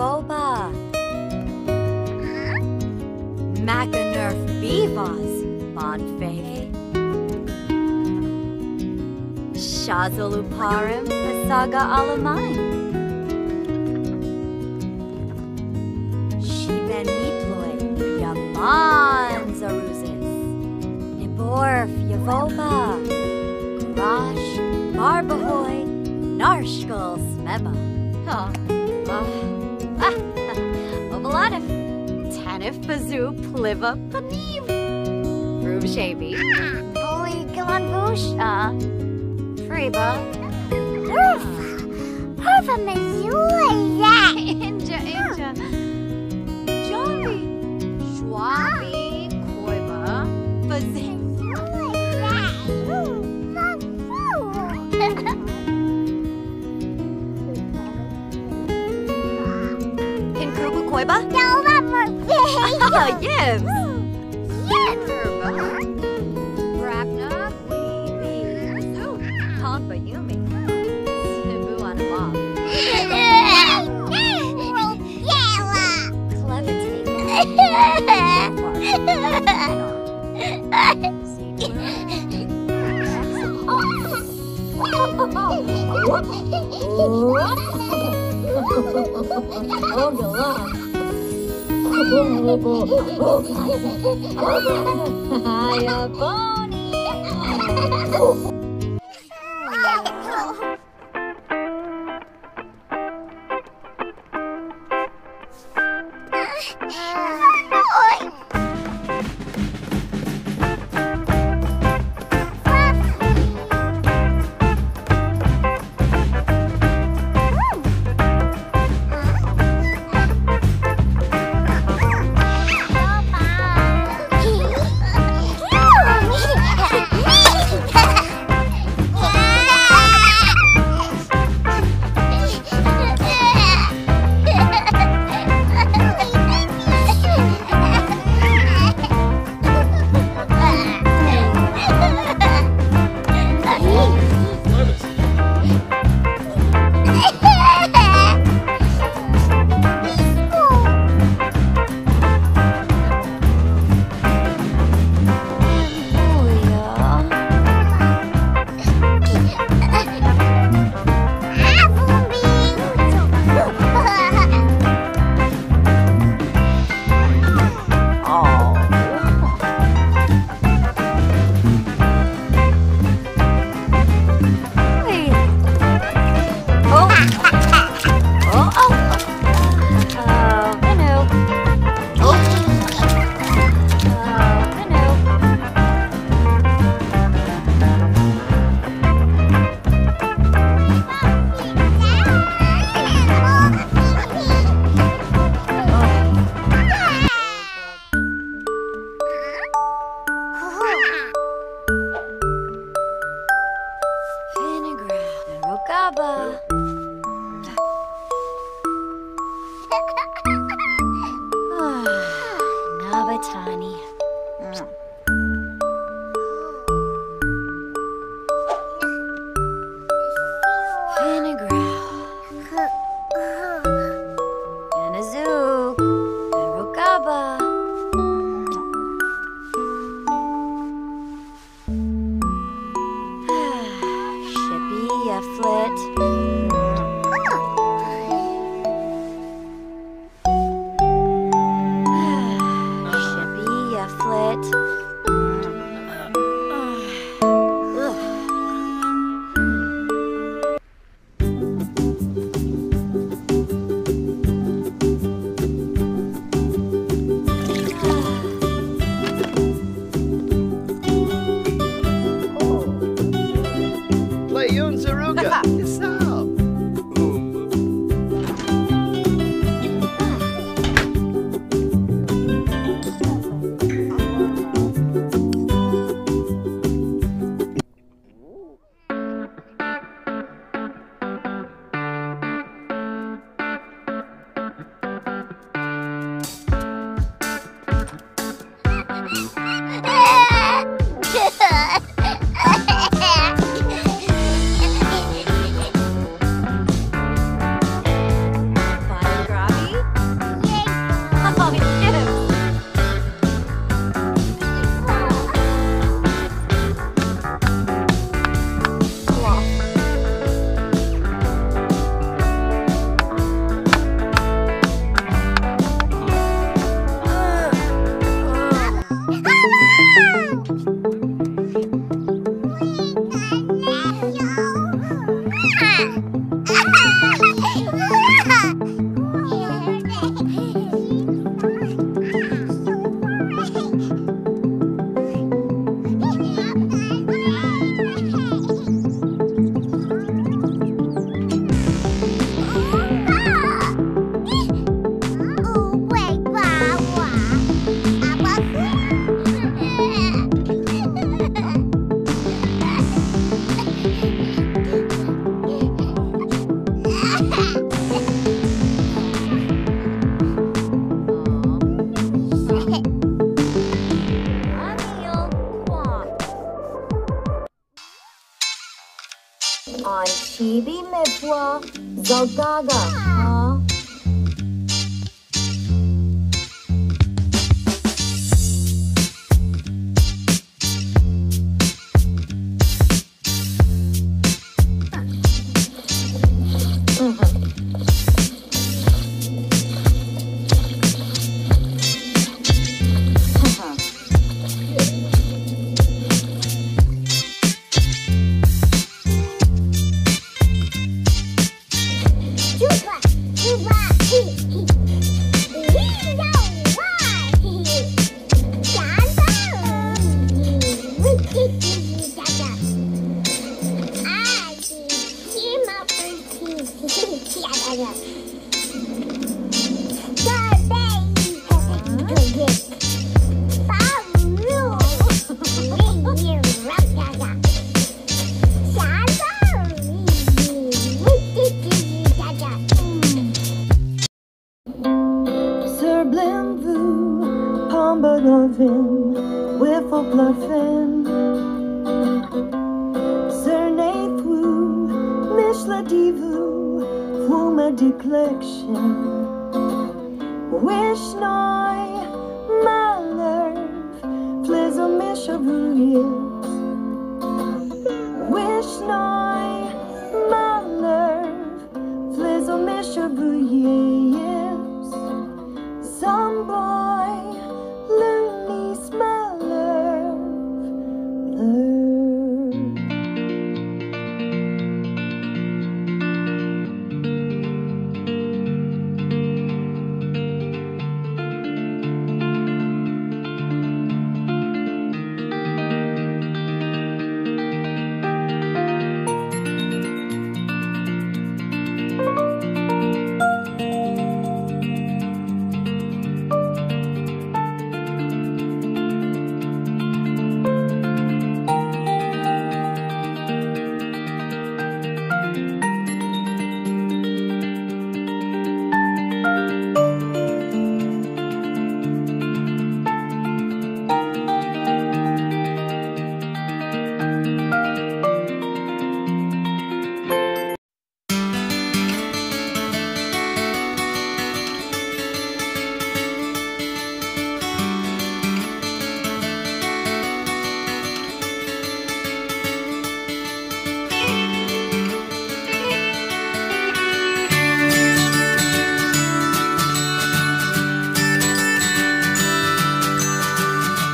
Boba. Macanerf Beavas, Bonfay. Shazaluparim, Pasaga Alamai. Shiben Mitloi, Yaman Zaruzis. Niborf Yavoba. Grash, Barbahoy, Narshkal Smeba. Obladif, Tanif Bazoo Pliva Paneev. Rub Shabi. Bully Galanvush. Reba. Parva Mazula, yeah! Inja. Jolly. Schwabi, Koiba, Bazing. In Krubu Koiba? Delva Murphy! Yes! Yes! Oh, On TV me pła Zogaga. Wish my love, please, a miserable year.